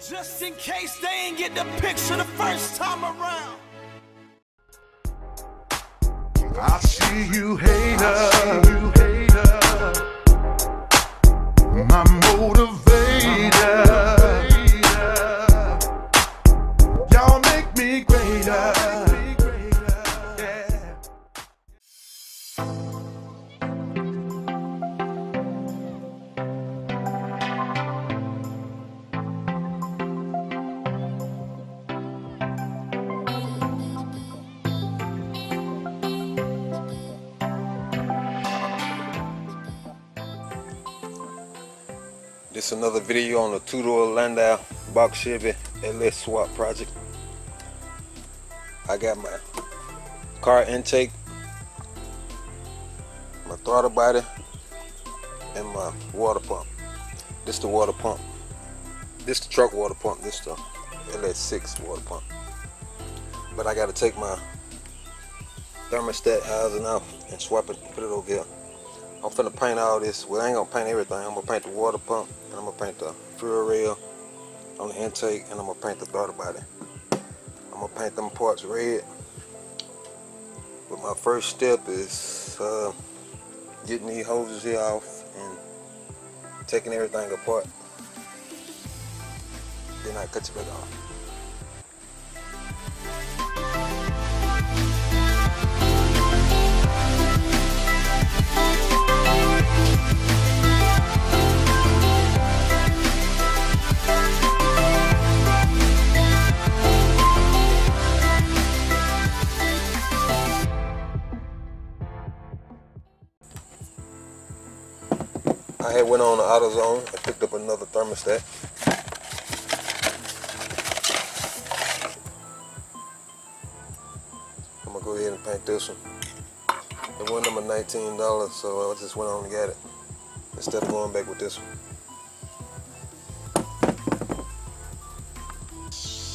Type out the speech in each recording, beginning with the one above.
Just in case they ain't get the picture the first time around. I see you, hater. I see you, hater. My motivator. Y'all make me greater. This is another video on the two-door Landau box Chevy LS swap project. I got my car intake, my throttle body, and my water pump. This the water pump. This the truck water pump. This the LS6 water pump. But I got to take my thermostat housing off and swap it and put it over here. I'm finna paint all this. Well, I ain't gonna paint everything. I'm gonna paint the water pump, and I'm gonna paint the fuel rail on the intake, and I'm gonna paint the throttle body. I'm gonna paint them parts red. But my first step is getting these hoses here off and taking everything apart. Then I cut it back off. I went on to AutoZone and picked up another thermostat. I'm gonna go ahead and paint this one. It won them $19, so I just went on and got it instead of going back with this one.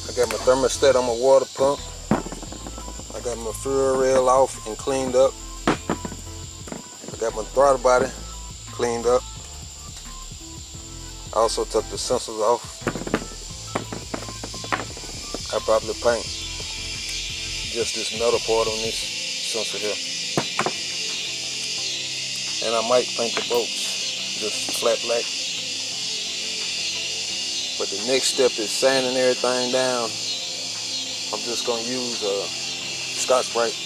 I got my thermostat on my water pump. I got my fuel rail off and cleaned up. I got my throttle body cleaned up. I also took the sensors off. I probably paint just this metal part on this sensor here. And I might paint the bolts just flat black. But the next step is sanding everything down. I'm just gonna use Scotch Brite.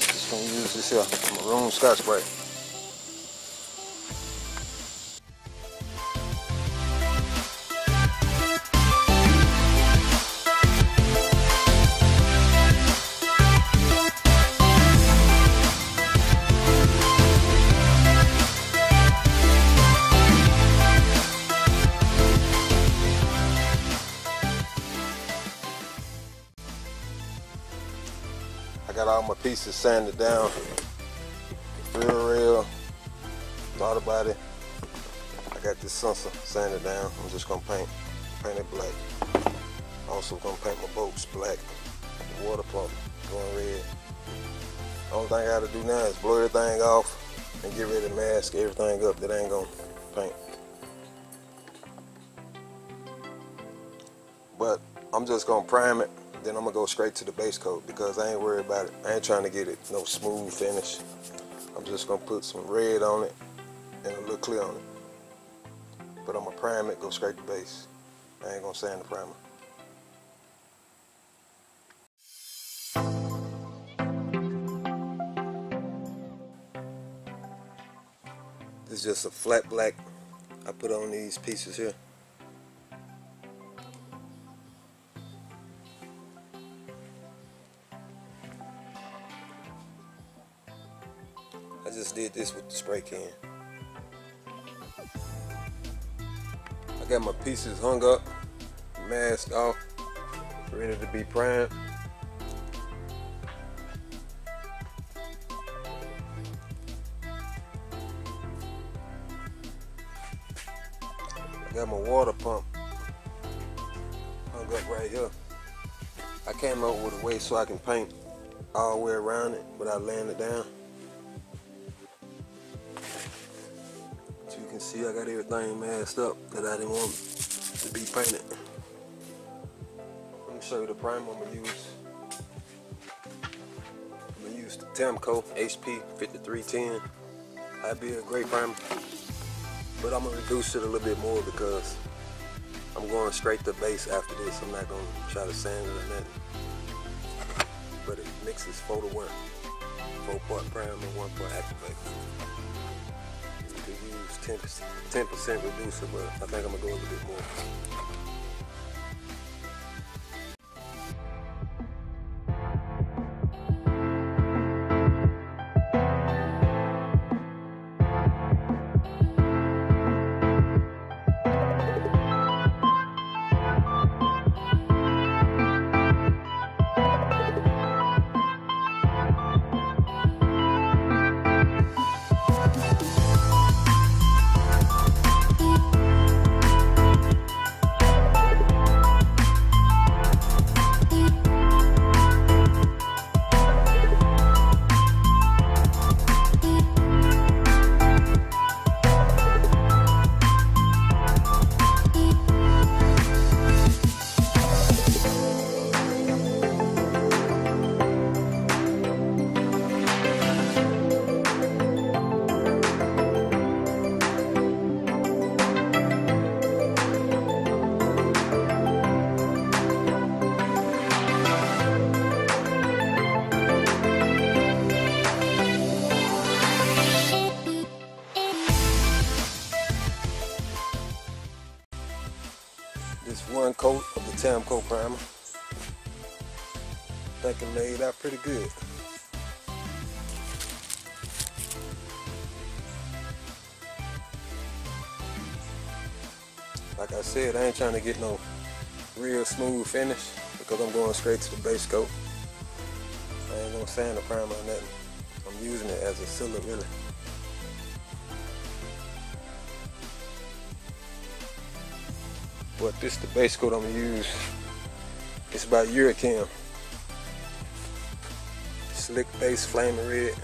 Just gonna use this here, maroon Scotch Brite. Got all my pieces sanded down. Fuel rail, throttle body. I got this sensor sanded down. I'm just gonna paint it black. Also gonna paint my bolts black. The water pump going red. Only thing I gotta do now is blow everything off and get ready to mask everything up that I ain't gonna paint. But I'm just gonna prime it. Then I'm gonna go straight to the base coat because I ain't worried about it. I ain't trying to get it no smooth finish. I'm just gonna put some red on it and a little clear on it. But I'm gonna prime it, go straight to base. I ain't gonna sand the primer. This is just a flat black I put on these pieces here. I just did this with the spray can. I got my pieces hung up, masked off, ready to be primed. I got my water pump hung up right here. I came up with a way so I can paint all the way around it without laying it down. can see I got everything masked up because I didn't want it to be painted. Let me show you the primer I'm going to use. I'm going to use the Tamco HP 5310. That'd be a great primer, but I'm going to reduce it a little bit more because I'm going straight to base after this. I'm not going to try to sand it or nothing. But it mixes 4 to 1. 4 part primer, 1 part activator. Could use 10% reducer, but I think I'm gonna go a little bit more. This 1 coat of the Tamco primer. I think it laid out pretty good. Like I said, I ain't trying to get no real smooth finish because I'm going straight to the base coat. I ain't gonna sand the primer or nothing. I'm using it as a sealer really. But this is the base coat I'm going to use. It's by UreKem. Slick Base Flaming Red.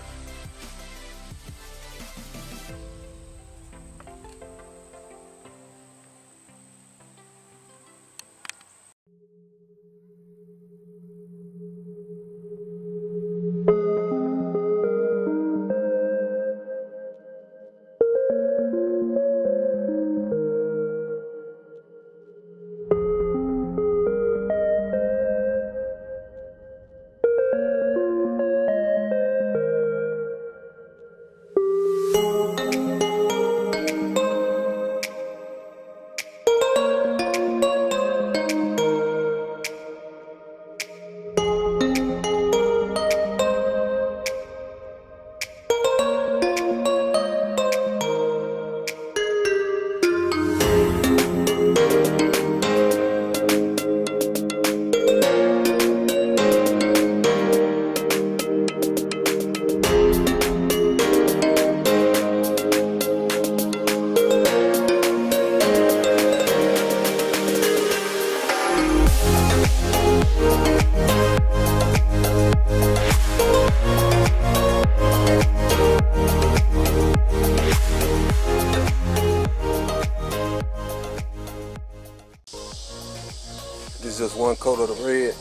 This is just 1 coat of the red.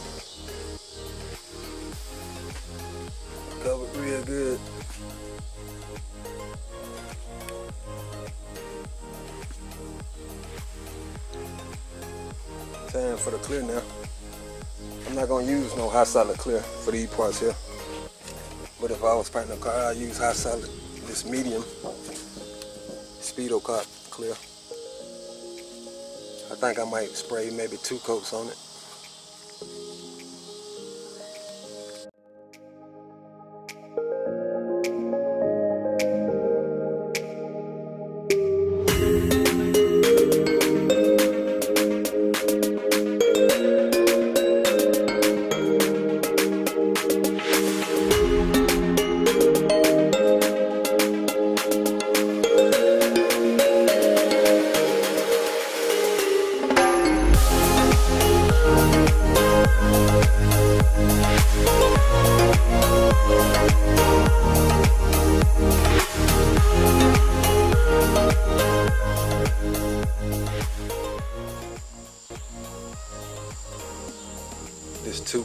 Covered real good. Time for the clear now. I'm not gonna use no high solid clear for these parts here. But if I was painting a car, I'd use high solid, this medium Speedokote clear. I think I might spray maybe 2 coats on it.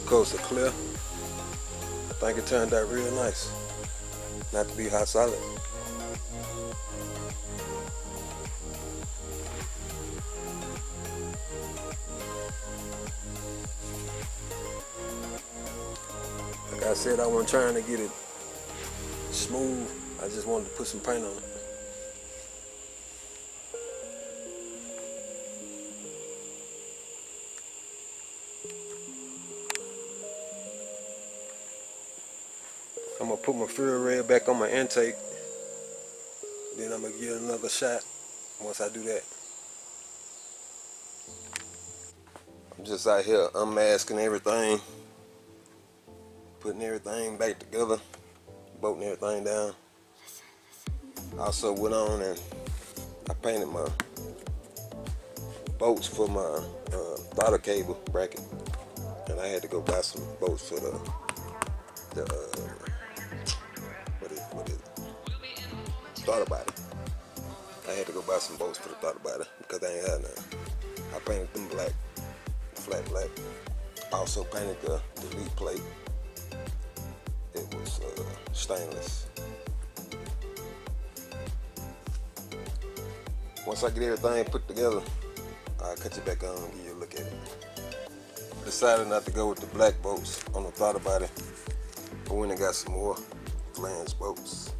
coats are clear. I think it turned out real nice. Not to be hot solid. Like I said, I wasn't trying to get it smooth. I just wanted to put some paint on it. I'm gonna put my fuel rail back on my intake, then I'm gonna give it another shot once I do that. I'm just out here unmasking everything, putting everything back together, bolting everything down. Also went on and I painted my bolts for my throttle cable bracket, and I had to go buy some bolts for the throttle body. I had to go buy some bolts for the throttle body because I ain't had none. I painted them black, flat black. Also painted the lead plate. It was stainless. Once I get everything put together, I'll cut you back on and give you a look at it. I decided not to go with the black bolts on the throttle body. I went and got some more flange bolts.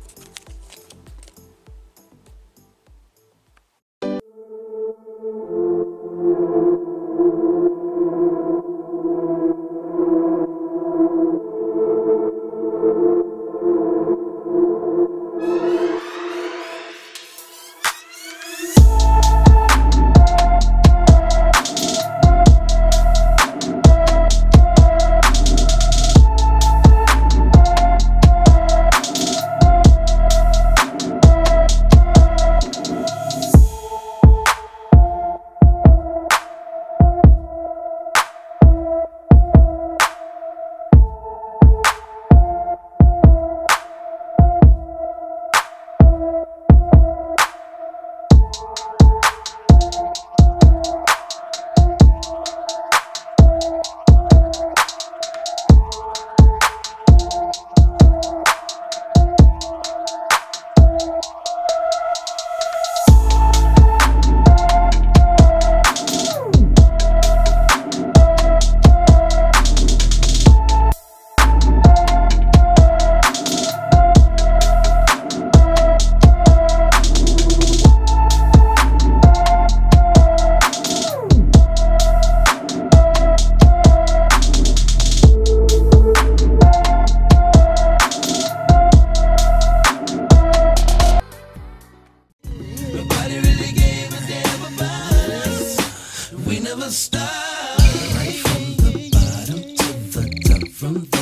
Start right from the bottom to the top, from the